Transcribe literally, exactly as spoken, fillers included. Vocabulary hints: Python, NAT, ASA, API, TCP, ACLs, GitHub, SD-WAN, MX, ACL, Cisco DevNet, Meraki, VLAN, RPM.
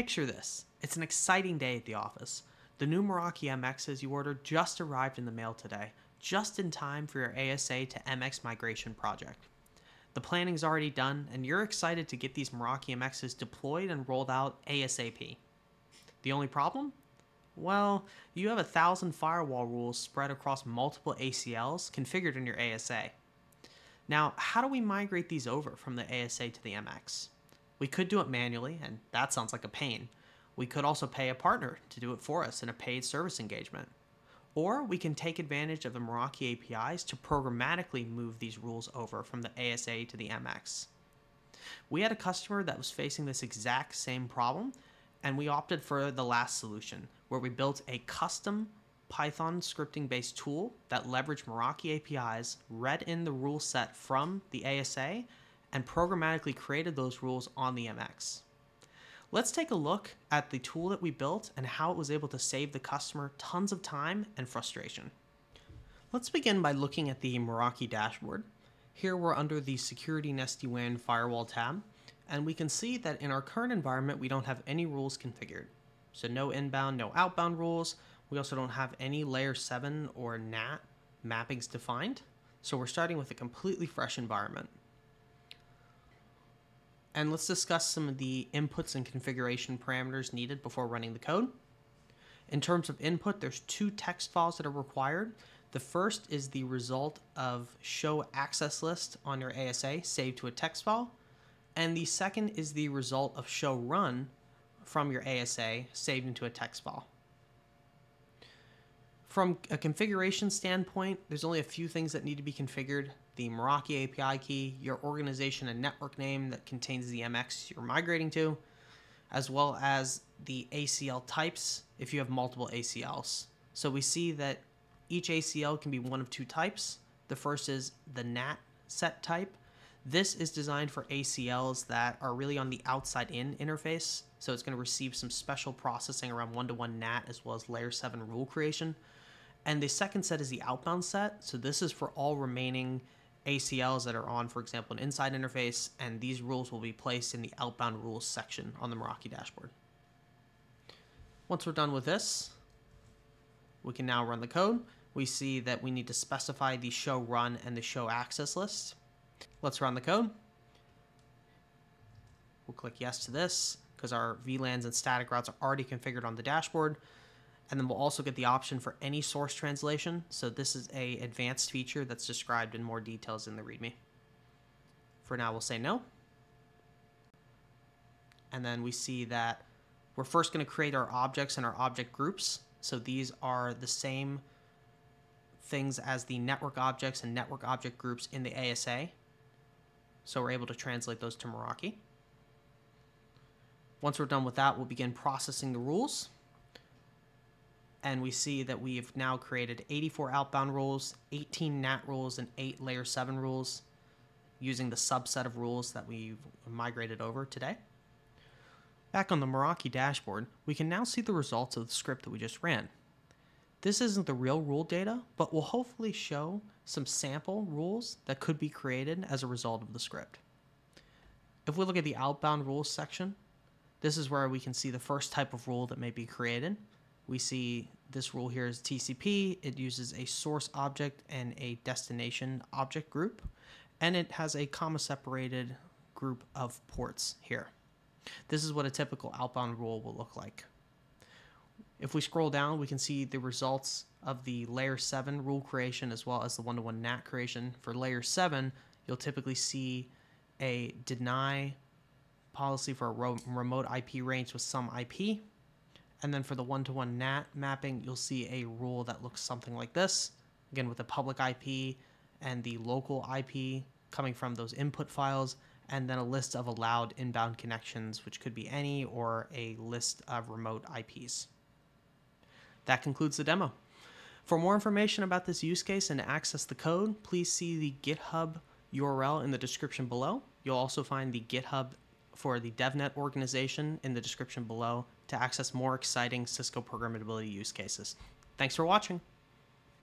Picture this. It's an exciting day at the office. The new Meraki M Xs you ordered just arrived in the mail today, just in time for your A S A to M X migration project. The planning's already done, and you're excited to get these Meraki M Xs deployed and rolled out ASAP. The only problem? Well, you have a thousand firewall rules spread across multiple A C Ls configured in your A S A. Now, how do we migrate these over from the A S A to the M X? We could do it manually, and that sounds like a pain. We could also pay a partner to do it for us in a paid service engagement. Or we can take advantage of the Meraki A P Is to programmatically move these rules over from the A S A to the M X. We had a customer that was facing this exact same problem, and we opted for the last solution, where we built a custom Python scripting-based tool that leveraged Meraki A P Is, read in the rule set from the A S A, and programmatically created those rules on the M X. Let's take a look at the tool that we built and how it was able to save the customer tons of time and frustration. Let's begin by looking at the Meraki dashboard. Here we're under the Security and S D WAN Firewall tab, and we can see that in our current environment, we don't have any rules configured. So no inbound, no outbound rules. We also don't have any layer seven or N A T mappings defined. So we're starting with a completely fresh environment. And let's discuss some of the inputs and configuration parameters needed before running the code. In terms of input, there's two text files that are required. The first is the result of show access list on your A S A saved to a text file. And the second is the result of show run from your A S A saved into a text file. From a configuration standpoint, there's only a few things that need to be configured. The Meraki A P I key, your organization and network name that contains the M X you're migrating to, as well as the A C L types if you have multiple A C Ls. So we see that each A C L can be one of two types. The first is the N A T set type. This is designed for A C Ls that are really on the outside-in interface, so it's going to receive some special processing around one-to-one N A T as well as layer seven rule creation. And the second set is the outbound set, so this is for all remaining A C Ls that are on, for example, an inside interface, and these rules will be placed in the outbound rules section on the Meraki dashboard. Once we're done with this, we can now run the code. We see that we need to specify the show run and the show access list. Let's run the code. We'll click yes to this because our V LANs and static routes are already configured on the dashboard. And then we'll also get the option for any source translation. So this is a advanced feature that's described in more details in the README. For now, we'll say no. And then we see that we're first going to create our objects and our object groups. So these are the same things as the network objects and network object groups in the A S A. So we're able to translate those to Meraki. Once we're done with that, we'll begin processing the rules. And we see that we have now created eighty-four outbound rules, eighteen N A T rules, and eight layer seven rules using the subset of rules that we've migrated over today. Back on the Meraki dashboard, we can now see the results of the script that we just ran. This isn't the real rule data, but will hopefully show some sample rules that could be created as a result of the script. If we look at the outbound rules section, this is where we can see the first type of rule that may be created. We see this rule here is T C P. It uses a source object and a destination object group, and it has a comma separated group of ports here. This is what a typical outbound rule will look like. If we scroll down, we can see the results of the layer seven rule creation as well as the one-to-one N A T creation. For layer seven, you'll typically see a deny policy for a remote I P range with some I P. And then for the one-to-one N A T mapping, you'll see a rule that looks something like this. Again, with the public I P and the local I P coming from those input files, and then a list of allowed inbound connections, which could be any or a list of remote I Ps. That concludes the demo. For more information about this use case and to access the code, please see the GitHub U R L in the description below. You'll also find the GitHub for the DevNet organization in the description below to access more exciting Cisco programmability use cases. Thanks for watching.